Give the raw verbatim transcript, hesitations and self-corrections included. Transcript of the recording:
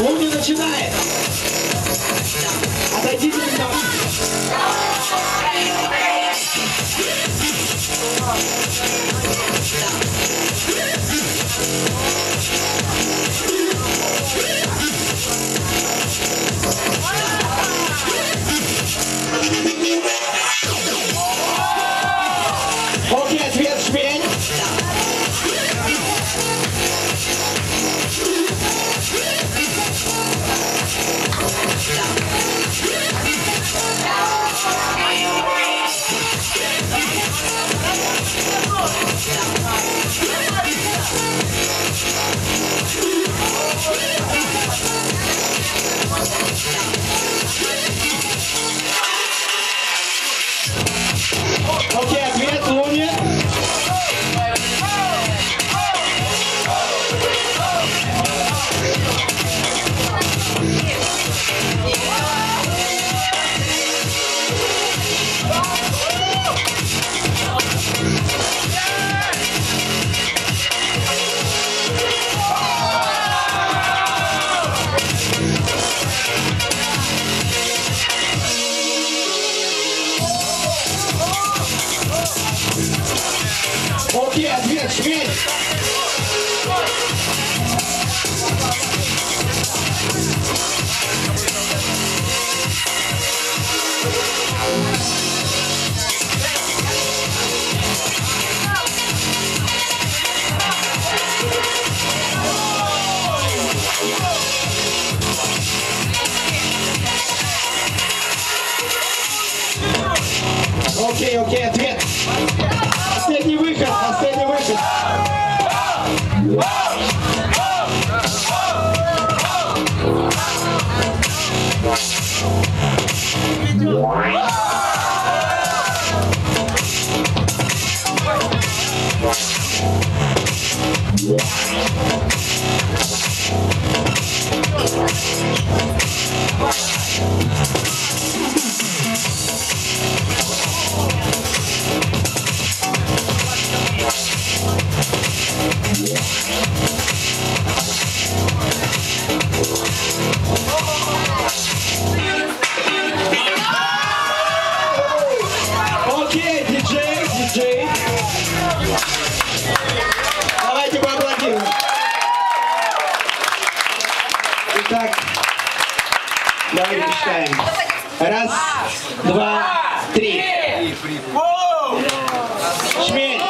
Он не начинает. Отойдите Окей, ответ, Шмель! Окей, окей, ответ! Последний выход, последний выход. Давайте поаплодируем. Итак, давайте считаем. Раз, два, три. Шмель.